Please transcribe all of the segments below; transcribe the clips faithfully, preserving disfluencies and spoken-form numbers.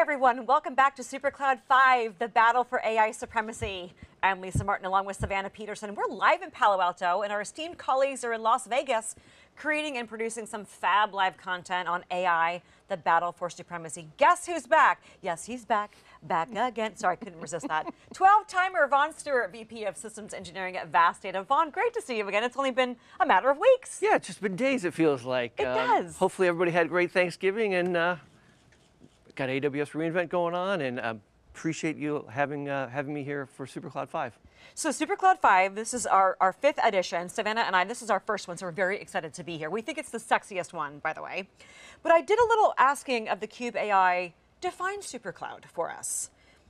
everyone, welcome back to Supercloud five, the battle for A I supremacy. I'm Lisa Martin along with Savannah Peterson. We're live in Palo Alto and our esteemed colleagues are in Las Vegas creating and producing some fab live content on A I, the battle for supremacy. Guess who's back? Yes, he's back, back again. Sorry, I couldn't resist that. twelve-timer Vaughn Stewart, V P of Systems Engineering at Vast Data. Vaughn, great to see you again. It's only been a matter of weeks. Yeah, it's just been days, it feels like. It uh, does. Hopefully everybody had a great Thanksgiving and uh, got A W S reInvent going on, and uh, appreciate you having uh, having me here for Supercloud five. So Supercloud five, this is our, our fifth edition. Savannah and I, this is our first one, so we're very excited to be here. We think it's the sexiest one, by the way. But I did a little asking of theCUBE A I, define Supercloud for us.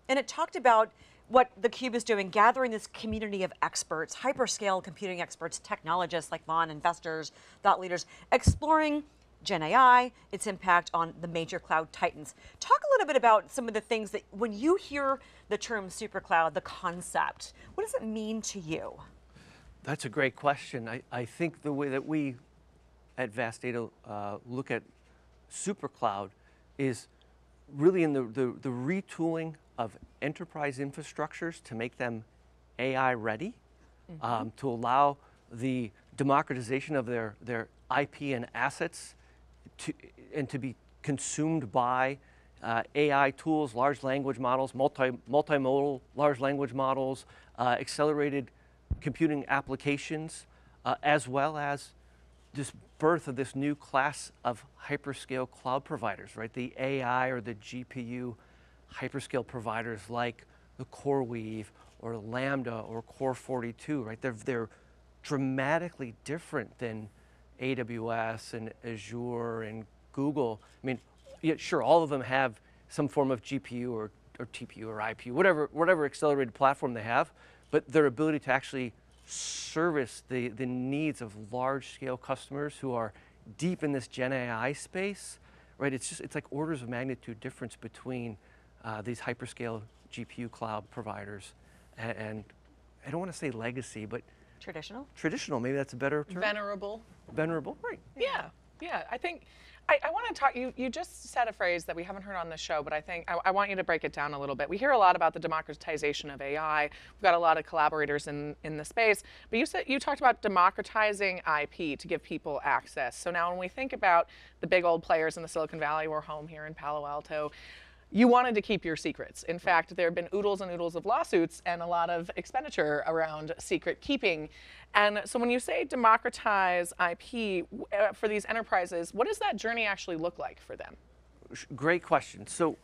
And it talked about what theCUBE is doing, gathering this community of experts, hyperscale computing experts, technologists like Vaughn, investors, thought leaders, exploring Gen A I, its impact on the major cloud titans. Talk a little bit about some of the things that, when you hear the term supercloud, the concept, what does it mean to you? That's a great question. I, I think the way that we at Vast Data uh, look at supercloud is really in the, the, the retooling of enterprise infrastructures to make them A I ready, mm-hmm. um, to allow the democratization of their, their I P and assets, To, and to be consumed by uh, A I tools, large language models, multi, multimodal large language models, uh, accelerated computing applications, uh, as well as this birth of this new class of hyperscale cloud providers, right? The A I or the G P U hyperscale providers like the CoreWeave or Lambda or Core forty-two, right? They're, they're dramatically different than A W S and Azure and Google. I mean, yeah, sure, all of them have some form of G P U or, or T P U or I P U, whatever, whatever accelerated platform they have, but their ability to actually service the, the needs of large scale customers who are deep in this Gen A I space, right? It's just, it's like orders of magnitude difference between uh, these hyperscale G P U cloud providers and, and I don't want to say legacy, but traditional? Traditional, maybe that's a better term. Venerable. Venerable, right. Yeah, yeah, I think, I, I want to talk, you, you just said a phrase that we haven't heard on the show, but I think I, I want you to break it down a little bit. We hear a lot about the democratization of A I. We've got a lot of collaborators in, in the space, but you said, you talked about democratizing I P to give people access. So now when we think about the big old players in the Silicon Valley, we're home here in Palo Alto, you wanted to keep your secrets. In fact, there have been oodles and oodles of lawsuits and a lot of expenditure around secret keeping. And so when you say democratize I P for these enterprises, what does that journey actually look like for them? Great question. So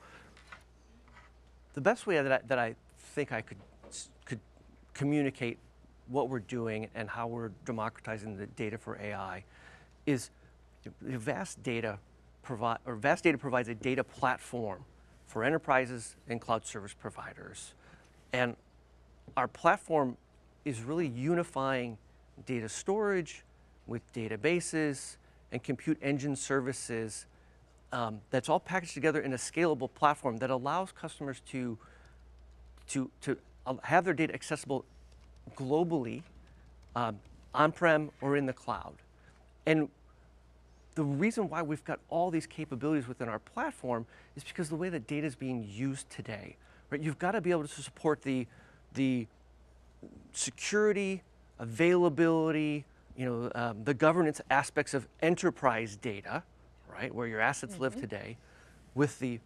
the best way that I, that I think I could, could communicate what we're doing and how we're democratizing the data for A I is Vast Data provide, or Vast Data provides a data platform for enterprises and cloud service providers. And our platform is really unifying data storage with databases and compute engine services um, that's all packaged together in a scalable platform that allows customers to, to, to have their data accessible globally, um, on-prem or in the cloud. And the reason why we've got all these capabilities within our platform is because the way that data is being used today, right? You've got to be able to support the, the security, availability, you know, um, the governance aspects of enterprise data, right? Where your assets mm-hmm. live today, with the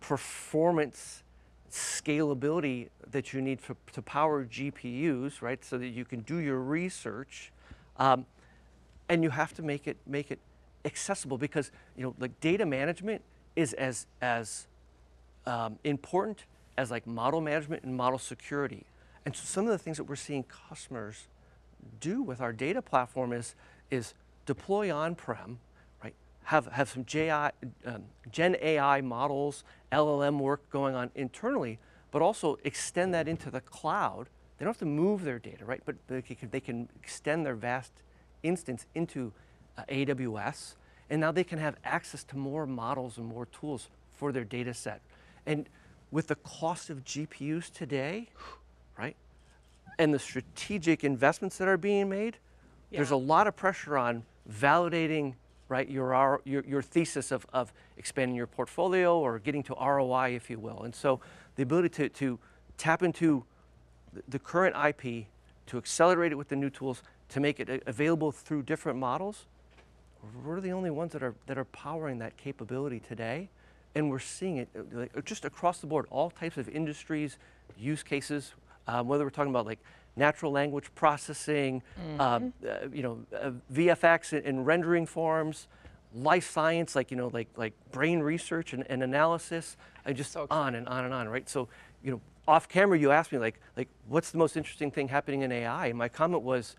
performance scalability that you need for, to power G P Us, right? So that you can do your research, um, and you have to make it, make it accessible, because you know, like data management is as as um, important as like model management and model security. And so some of the things that we're seeing customers do with our data platform is is deploy on-prem, right? Have have some Gen A I models, L L M work going on internally, but also extend that into the cloud. They don't have to move their data, right? But they can, they can extend their vast instance into Uh, A W S, and now they can have access to more models and more tools for their data set. And with the cost of G P Us today, right, and the strategic investments that are being made, yeah. there's a lot of pressure on validating, right, your, your, your thesis of, of expanding your portfolio or getting to R O I, if you will. And so the ability to, to tap into the current I P, to accelerate it with the new tools, to make it available through different models, we're the only ones that are, that are powering that capability today. And we're seeing it just across the board, all types of industries, use cases, um, whether we're talking about like natural language processing, mm-hmm. um, uh, you know, uh, V F X and, and rendering forms, life science, like you know, like like brain research and, and analysis, and just so on and on and on, right? So, you know, off camera, you asked me like, like, what's the most interesting thing happening in A I? And my comment was,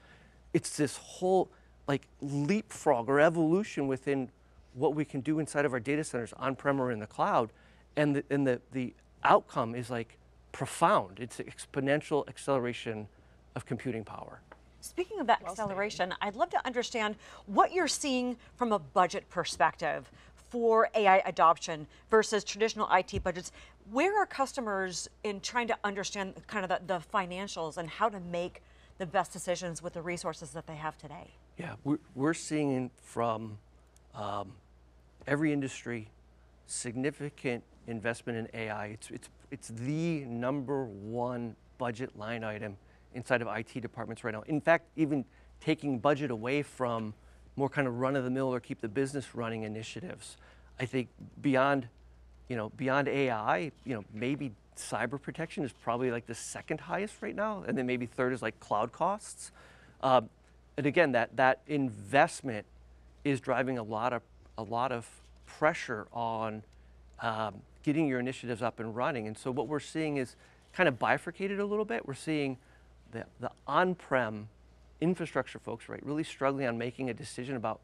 it's this whole like leapfrog or evolution within what we can do inside of our data centers, on-prem or in the cloud, and the, and the, the outcome is like profound. It's exponential acceleration of computing power. Speaking of that well acceleration, stated. I'd love to understand what you're seeing from a budget perspective for A I adoption versus traditional I T budgets. Where are customers in trying to understand kind of the, the financials and how to make the best decisions with the resources that they have today? Yeah, we're, we're seeing from um, every industry, significant investment in A I. It's, it's, it's the number one budget line item inside of I T departments right now. In fact, even taking budget away from more kind of run-of-the-mill or keep the business running initiatives. I think beyond, you know, beyond A I, you know, maybe cyber protection is probably like the second highest right now, and then maybe third is like cloud costs. Um, and again, that, that investment is driving a lot of a lot of pressure on um, getting your initiatives up and running. And so what we're seeing is kind of bifurcated a little bit. We're seeing the, the on-prem infrastructure folks, right, really struggling on making a decision about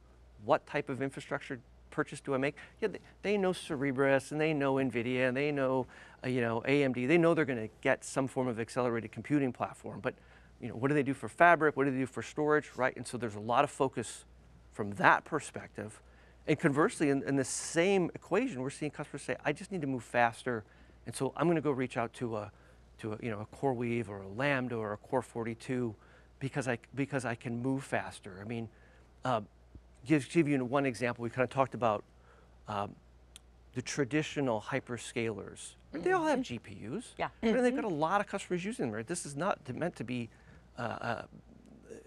what type of infrastructure purchase do I make? Yeah, they, they know Cerebras and they know NVIDIA and they know, uh, you know, A M D. They know they're going to get some form of accelerated computing platform, but you know, what do they do for fabric? What do they do for storage, right? And so there's a lot of focus from that perspective. And conversely, in, in the same equation, we're seeing customers say, I just need to move faster, and so I'm going to go reach out to a, to a, you know, a CoreWeave or a Lambda or a Core forty-two because I, because I can move faster. I mean, uh, give, give you one example, we kind of talked about um, the traditional hyperscalers. Mm-hmm. They all have G P Us. Yeah. Mm-hmm. And they've got a lot of customers using them, right? This is not meant to be uh, a,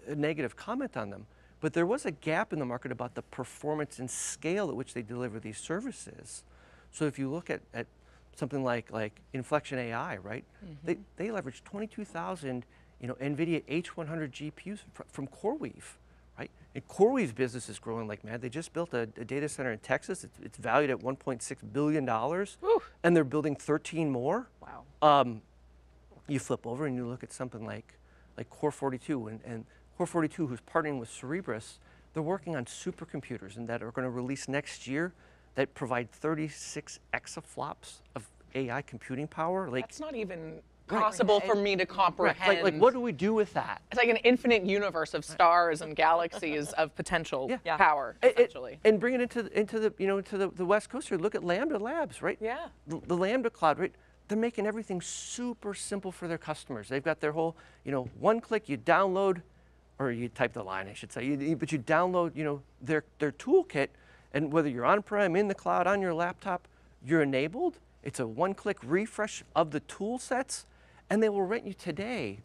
a negative comment on them. But there was a gap in the market about the performance and scale at which they deliver these services. So if you look at, at something like, like Inflection A I, right? Mm-hmm. They, they leverage twenty-two thousand you know, NVIDIA H one hundred G P Us fr from CoreWeave, right? And CoreWeave's business is growing like mad. They just built a, a data center in Texas. It's, it's valued at one point six billion dollars. Woo. And they're building thirteen more. Wow. Um, you flip over and you look at something like, like Core forty-two and, and Core forty-two, who's partnering with Cerebras, they're working on supercomputers and that are going to release next year that provide thirty-six exaflops of A I computing power. Like, that's not even possible right. for me to comprehend. Right. Like, like, what do we do with that? It's like an infinite universe of stars and galaxies of potential yeah. power, yeah. essentially. And, and bring it into the, into the, you know, into the, the West Coast here. Look at Lambda Labs, right? Yeah. The, the Lambda Cloud, right? They're making everything super simple for their customers. They've got their whole, you know, one click, you download, or you type the line, I should say, you, you, but you download, you know, their, their toolkit, and whether you're on-prem, in the cloud, on your laptop, you're enabled. It's a one-click refresh of the tool sets, and they will rent you today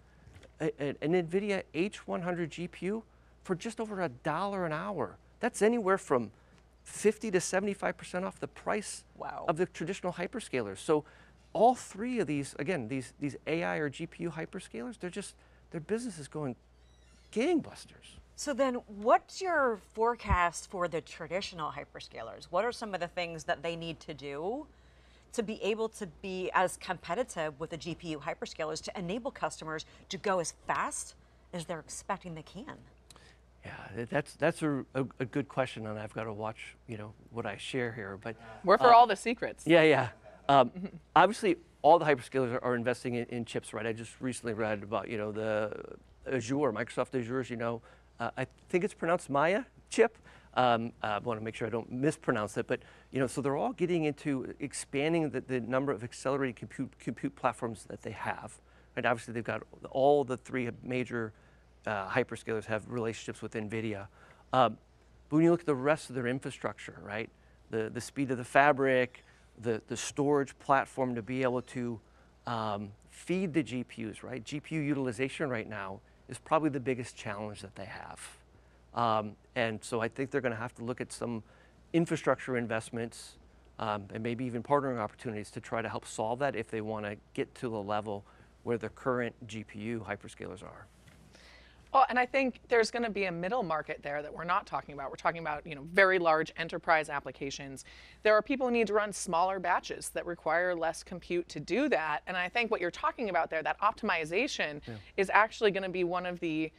a, a, an NVIDIA H one hundred G P U for just over a dollar an hour. That's anywhere from fifty to seventy-five percent off the price wow. of the traditional hyperscalers. So all three of these, again, these, these A I or G P U hyperscalers, they're just, their business is going gangbusters. So then what's your forecast for the traditional hyperscalers? What are some of the things that they need to do to be able to be as competitive with the G P U hyperscalers to enable customers to go as fast as they're expecting they can? Yeah, that's that's a, a, a good question, and I've got to watch, you know, what I share here. But we're for um, all the secrets. Yeah, yeah. Um, obviously, all the hyperscalers are, are investing in, in chips, right? I just recently read about, you know, the Azure, Microsoft Azure, as you know, uh, I think it's pronounced Maya chip. Um, I want to make sure I don't mispronounce it, but you know, so they're all getting into expanding the, the number of accelerated compute, compute platforms that they have. And obviously they've got all the three major uh, hyperscalers have relationships with NVIDIA. Um, But when you look at the rest of their infrastructure, right? The, the speed of the fabric, the, the storage platform to be able to um, feed the G P Us, right? G P U utilization right now is probably the biggest challenge that they have. Um, and so I think they're going to have to look at some infrastructure investments um, and maybe even partnering opportunities to try to help solve that if they want to get to the level where the current G P U hyperscalers are. Well, and I think there's going to be a middle market there that we're not talking about. We're talking about, you know, very large enterprise applications. There are people who need to run smaller batches that require less compute to do that. And I think what you're talking about there, that optimization, yeah, is actually going to be one of the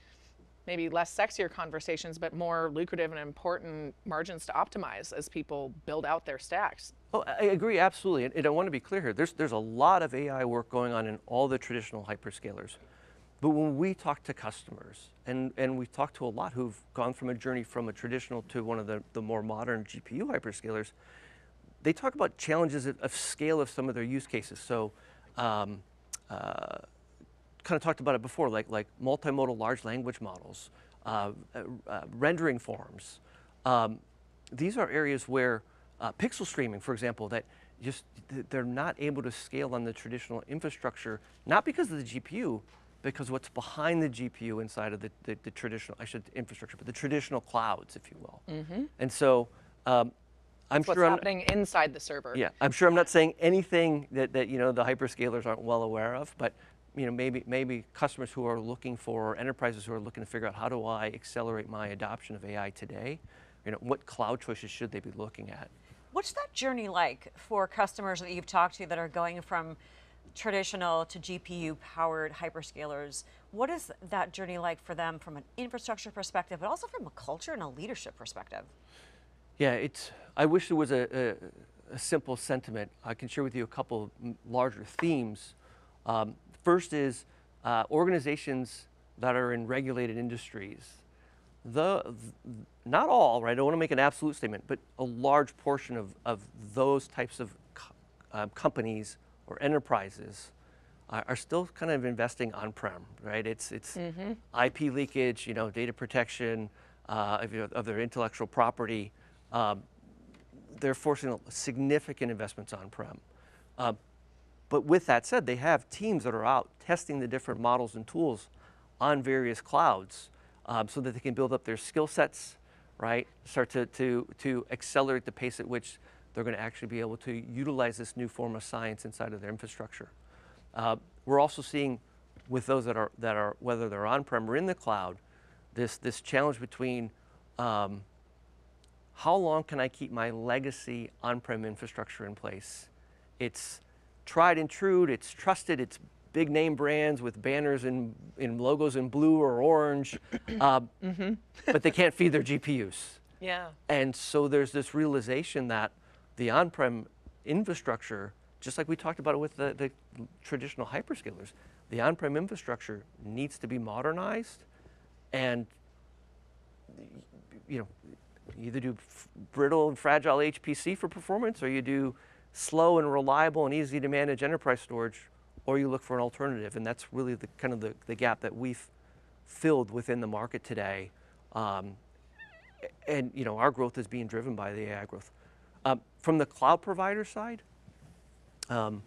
maybe less sexier conversations, but more lucrative and important margins to optimize as people build out their stacks. Oh, I agree, absolutely. And, and I want to be clear here. There's, there's a lot of A I work going on in all the traditional hyperscalers. But when we talk to customers, and, and we've talked to a lot who've gone from a journey from a traditional to one of the, the more modern G P U hyperscalers, they talk about challenges of scale of some of their use cases. So, um, uh, kind of talked about it before, like, like multimodal large language models, uh, uh, uh, rendering forms. Um, these are areas where uh, pixel streaming, for example, that just they're not able to scale on the traditional infrastructure, not because of the G P U, because what's behind the G P U inside of the, the, the traditional, I should infrastructure, but the traditional clouds, if you will. Mm-hmm. And so, um, I'm sure what's I'm, happening inside the server. Yeah, I'm sure I'm not saying anything that, that, you know, the hyperscalers aren't well aware of, but, you know, maybe, maybe customers who are looking for, or enterprises who are looking to figure out how do I accelerate my adoption of A I today, you know, what cloud choices should they be looking at? What's that journey like for customers that you've talked to that are going from traditional to G P U-powered hyperscalers? What is that journey like for them from an infrastructure perspective, but also from a culture and a leadership perspective? Yeah, it's, I wish there was a, a, a simple sentiment. I can share with you a couple larger themes. Um, first is uh, organizations that are in regulated industries. The, not all, right, I don't want to make an absolute statement, but a large portion of, of those types of co uh, companies or enterprises uh, are still kind of investing on-prem, right? It's, it's mm-hmm. I P leakage, you know, data protection uh, of, you know, of their intellectual property. Um, they're forcing significant investments on-prem. Uh, but with that said, they have teams that are out testing the different models and tools on various clouds um, so that they can build up their skill sets, right? Start to, to, to accelerate the pace at which they're going to actually be able to utilize this new form of science inside of their infrastructure. Uh, we're also seeing with those that are, that are whether they're on-prem or in the cloud, this, this challenge between um, how long can I keep my legacy on-prem infrastructure in place? It's tried and true, it's trusted, it's big name brands with banners and in, in logos in blue or orange, uh, mm-hmm. but they can't feed their G P Us. Yeah. And so there's this realization that the on-prem infrastructure, just like we talked about with the, the traditional hyperscalers, the on-prem infrastructure needs to be modernized, and you know, you either do brittle and fragile H P C for performance, or you do slow and reliable and easy to manage enterprise storage, or you look for an alternative, and that's really the kind of the, the gap that we've filled within the market today. Um, and you know, our growth is being driven by the A I growth. Uh, from the cloud provider side, um,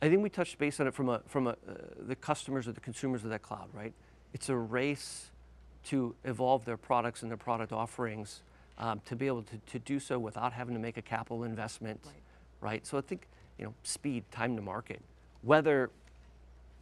I think we touched base on it from, a, from a, uh, the customers or the consumers of that cloud, right? It's a race to evolve their products and their product offerings um, to be able to, to do so without having to make a capital investment, right. right? So I think, you know, speed, time to market. Whether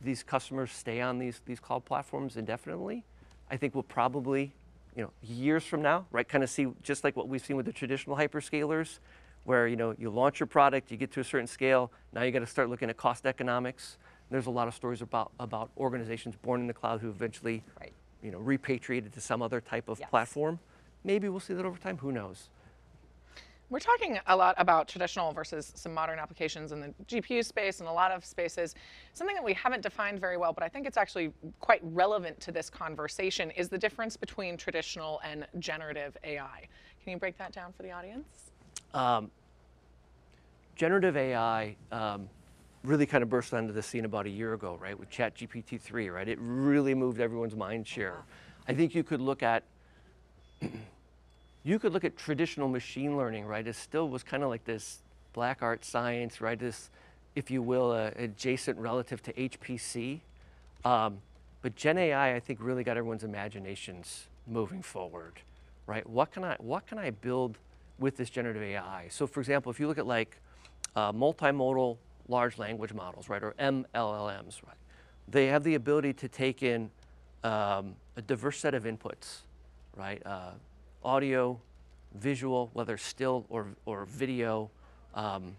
these customers stay on these, these cloud platforms indefinitely, I think we'll probably, you know, years from now, right? Kind of see just like what we've seen with the traditional hyperscalers, where you know you launch your product, you get to a certain scale. Now you got to start looking at cost economics. And there's a lot of stories about about organizations born in the cloud who eventually, right. you know, repatriated to some other type of yes. platform. Maybe we'll see that over time. Who knows? We're talking a lot about traditional versus some modern applications in the G P U space and a lot of spaces. Something that we haven't defined very well, but I think it's actually quite relevant to this conversation, is the difference between traditional and generative A I. Can you break that down for the audience? Um, generative A I um, really kind of burst onto the scene about a year ago, right, with ChatGPT three, right? It really moved everyone's mind share. Wow. I think you could look at you could look at traditional machine learning, right? It still was kind of like this black art science, right? This, if you will, uh, adjacent relative to H P C. Um, but Gen A I, I think, really got everyone's imaginations moving forward, right? What can I, what can I build with this generative A I? So for example, if you look at like uh, multimodal large language models, right, or M L L Ms, right? They have the ability to take in um, a diverse set of inputs, right? Uh, audio, visual, whether still or, or video, um,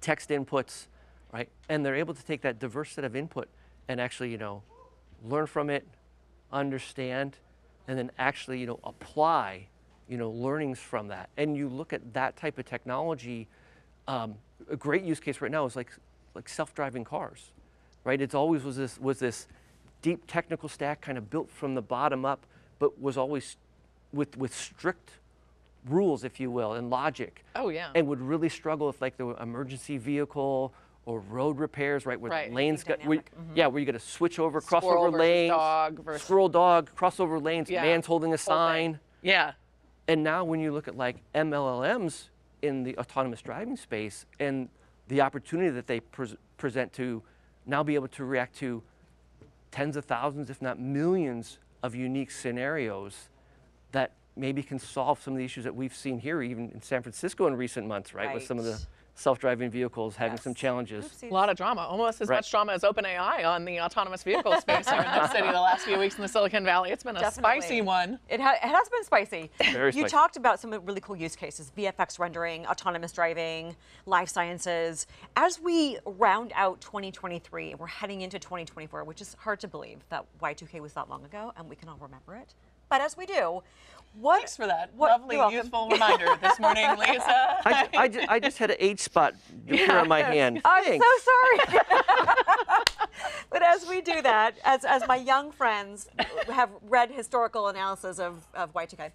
text inputs, right? And they're able to take that diverse set of input and actually, you know, learn from it, understand, and then actually, you know, apply, you know, learnings from that. And you look at that type of technology, um, a great use case right now is like, like self-driving cars, right? It's always was this, was this deep technical stack kind of built from the bottom up, but was always with, with strict rules, if you will, and logic. Oh yeah. And would really struggle if like the emergency vehicle or road repairs, right? Where right. lanes got, where, mm-hmm. yeah, where you got to switch over, cross squirrel over lanes, dog versus... squirrel dog, crossover lanes, yeah. man's holding a sign. Holding. Yeah. And now when you look at like M L L Ms in the autonomous driving space and the opportunity that they pre present to now be able to react to tens of thousands, if not millions of unique scenarios that maybe can solve some of the issues that we've seen here, even in San Francisco in recent months, right? right. With some of the self-driving vehicles having yes. some challenges. Oopsies. A lot of drama, almost as right. much drama as OpenAI on the autonomous vehicle space here in this city the last few weeks in the Silicon Valley. It's been a Definitely. spicy one. It, ha it has been spicy. Very you spicy. talked about some really cool use cases, V F X rendering, autonomous driving, life sciences. As we round out twenty twenty-three, we're heading into twenty twenty-four, which is hard to believe that Y two K was that long ago and we can all remember it. But as we do, what, Thanks for that what, lovely, useful reminder this morning, Lisa. I, I, just, I just had an age spot here yeah. on my hand. I'm Thanks. so sorry. But as we do that, as, as my young friends have read historical analysis of, of Y two K,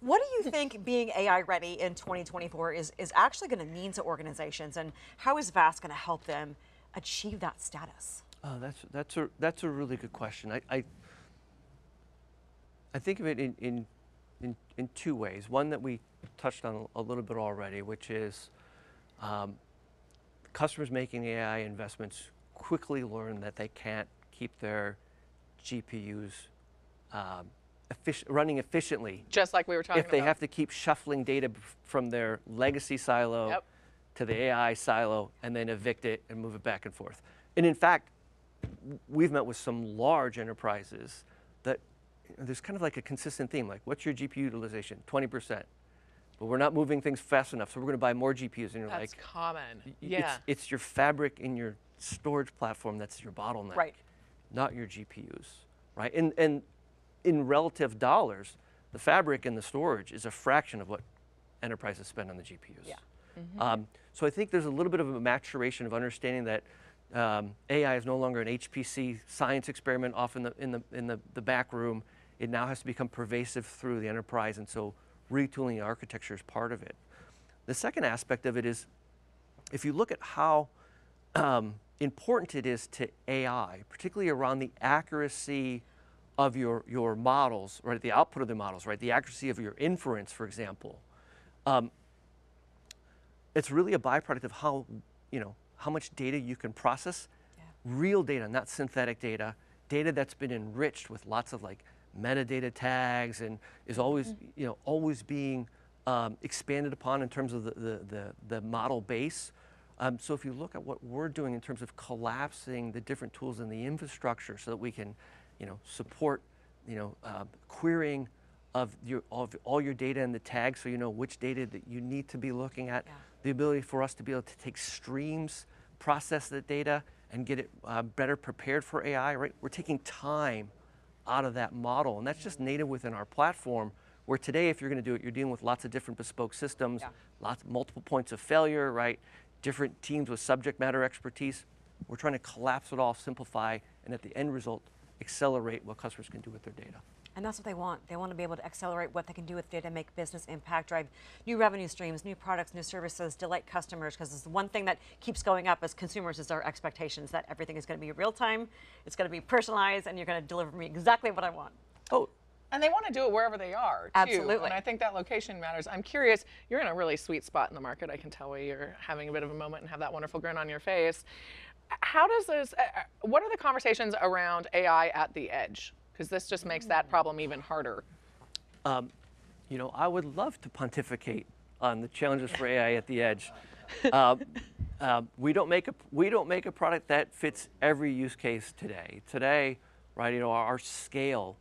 what do you think being A I ready in twenty twenty-four is, is actually going to mean to organizations, and how is Vast going to help them achieve that status? Oh, that's, that's, a, that's a really good question. I, I, I think of it in, in, in, in two ways. One that we touched on a little bit already, which is um, customers making A I investments quickly learn that they can't keep their G P Us um, effic- running efficiently. Just like we were talking about. If they about. have to keep shuffling data from their legacy silo yep. to the A I silo and then evict it and move it back and forth. And in fact, we've met with some large enterprises that there's kind of like a consistent theme, like what's your G P U utilization? twenty percent. But we're not moving things fast enough, so we're going to buy more G P Us. And you're that's like- That's common, yeah. It's, it's your fabric in your storage platform that's your bottleneck, right. not your G P Us, right? And, and in relative dollars, the fabric and the storage is a fraction of what enterprises spend on the G P Us. Yeah. Mm-hmm. um, so I think there's a little bit of a maturation of understanding that um, A I is no longer an H P C science experiment off in the, in the, in the, the back room. It now has to become pervasive through the enterprise, and so retooling the architecture is part of it. The second aspect of it is, if you look at how um, important it is to A I, particularly around the accuracy of your, your models, right, the output of the models, right, the accuracy of your inference, for example, um, it's really a byproduct of how, you know, how much data you can process, yeah. real data, not synthetic data, data that's been enriched with lots of like, metadata tags and is always, mm-hmm. you know, always being um, expanded upon in terms of the, the, the, the model base. Um, so if you look at what we're doing in terms of collapsing the different tools in the infrastructure so that we can, you know, support, you know, uh, querying of, your, of all your data and the tags so you know which data that you need to be looking at, yeah. the ability for us to be able to take streams, process the data, and get it uh, better prepared for A I, right? We're taking time out of that model, and that's just native within our platform, where today, if you're going to do it, you're dealing with lots of different bespoke systems, yeah. lots, multiple points of failure, right? Different teams with subject matter expertise. We're trying to collapse it all, simplify, and at the end result, accelerate what customers can do with their data. And that's what they want. They want to be able to accelerate what they can do with data, make business impact, drive new revenue streams, new products, new services, delight customers, because it's the one thing that keeps going up as consumers is our expectations that everything is going to be real time, it's going to be personalized, and you're going to deliver me exactly what I want. Oh, And they want to do it wherever they are, too. Absolutely. And I think that location matters. I'm curious, you're in a really sweet spot in the market. I can tell where you're having a bit of a moment and have that wonderful grin on your face. How does this, what are the conversations around A I at the edge? Because this just makes that problem even harder. Um, you know, I would love to pontificate on the challenges for A I at the edge. Uh, uh, we don't make a, we don't make a product that fits every use case today. Today, right, you know, our, our scale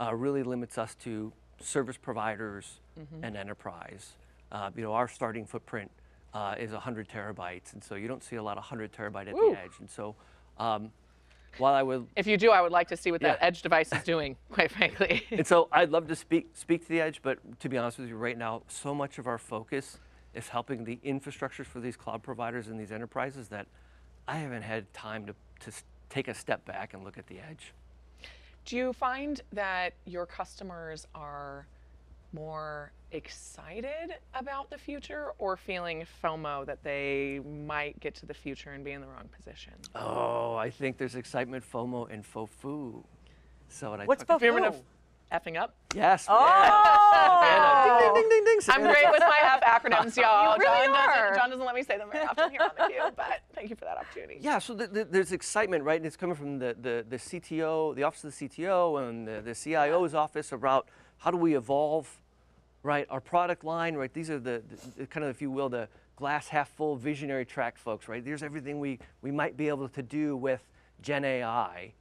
uh, really limits us to service providers mm-hmm. and enterprise. Uh, you know, our starting footprint uh, is one hundred terabytes, and so you don't see a lot of one hundred terabyte at Ooh. The edge. And so, um, while I would- If you do, I would like to see what yeah. that edge device is doing, quite frankly. And so I'd love to speak, speak to the edge, but to be honest with you, right now, so much of our focus is helping the infrastructure for these cloud providers and these enterprises that I haven't had time to, to take a step back and look at the edge. Do you find that your customers are more excited about the future or feeling FOMO that they might get to the future and be in the wrong position? Oh, I think there's excitement, FOMO, and FOFU. So what I What's FOFU? Effing up? Yes. Oh! Ding, ding, ding, ding, ding. I'm great with my F acronyms, y'all. You really John, are. Doesn't, John doesn't let me say them very often here on the Cube, but thank you for that opportunity. Yeah, so the, the, there's excitement, right? And it's coming from the, the, the C T O, the office of the C T O, and the, the C I O's yeah. office about how do we evolve, right, our product line, right? These are the, the kind of, if you will, the glass half full visionary track folks, right? There's everything we, we might be able to do with Gen A I.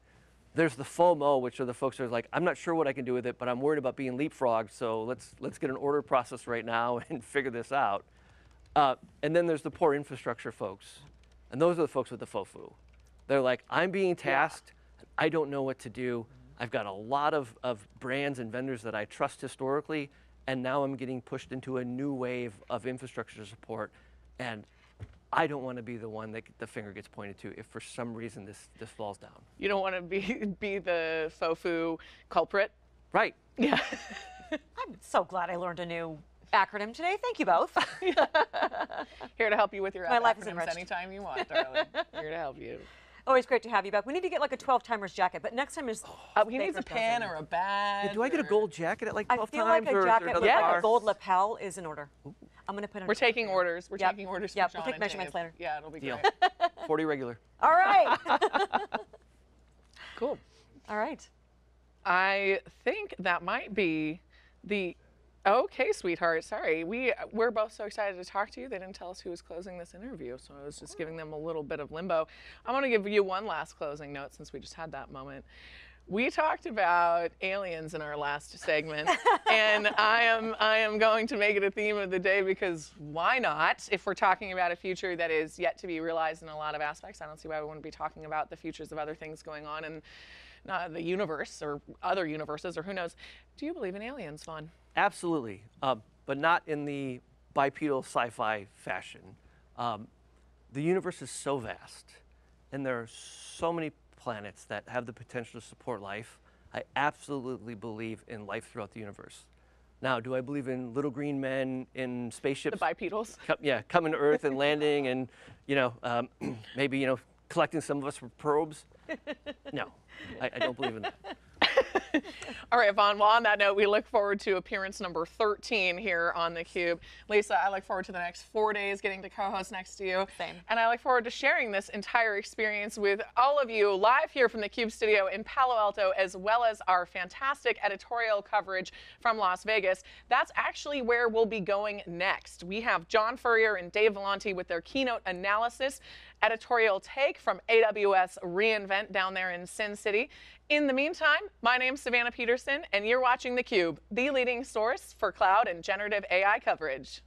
There's the FOMO, which are the folks who are like, I'm not sure what I can do with it, but I'm worried about being leapfrogged, so let's let's get an order process right now and figure this out. Uh, and then there's the poor infrastructure folks, and those are the folks with the FOFU. They're like, I'm being tasked, yeah. I don't know what to do. I've got a lot of, of brands and vendors that I trust historically, and now I'm getting pushed into a new wave of infrastructure support, and I don't want to be the one that the finger gets pointed to if for some reason this, this falls down. You don't want to be, be the FOFU culprit? Right. Yeah. I'm so glad I learned a new acronym today. Thank you both. Here to help you with your My life is enriched. Anytime you want, darling. Here to help you. Always great to have you back. We need to get like a twelve timers jacket, but next time is. Oh, he needs a pin or a badge. Yeah, do I get a gold jacket at like twelve times? I feel times, like a jacket with yes. like a gold lapel is in order. Ooh. I'm gonna put it. We're taking orders. We're yep. taking orders from yep. John. We'll take measurements later. Yeah, it'll be Deal. Great. forty regular. All right. Cool. All right. I think that might be the. Okay, sweetheart, sorry. We, we're both so excited to talk to you. They didn't tell us who was closing this interview, so I was just giving them a little bit of limbo. I want to give you one last closing note since we just had that moment. We talked about aliens in our last segment, and I am, I am going to make it a theme of the day because why not? If we're talking about a future that is yet to be realized in a lot of aspects, I don't see why we wouldn't be talking about the futures of other things going on in uh, the universe or other universes or who knows. Do you believe in aliens, Vaughn? Absolutely, uh, but not in the bipedal sci-fi fashion. Um, the universe is so vast, and there are so many planets that have the potential to support life. I absolutely believe in life throughout the universe. Now, do I believe in little green men in spaceships? The bipedals. Come, yeah, coming to Earth and landing and, you know, um, maybe, you know, collecting some of us for probes? No, I, I don't believe in that. All right, Vaughn, well, on that note, we look forward to appearance number thirteen here on theCUBE. Lisa, I look forward to the next four days getting to co-host next to you. Same. And I look forward to sharing this entire experience with all of you live here from the CUBE studio in Palo Alto, as well as our fantastic editorial coverage from Las Vegas. That's actually where we'll be going next. We have John Furrier and Dave Vellante with their keynote analysis, editorial take from A W S reInvent down there in Sin City. In the meantime, my name's Savannah Peterson, and you're watching theCUBE, the leading source for cloud and generative A I coverage.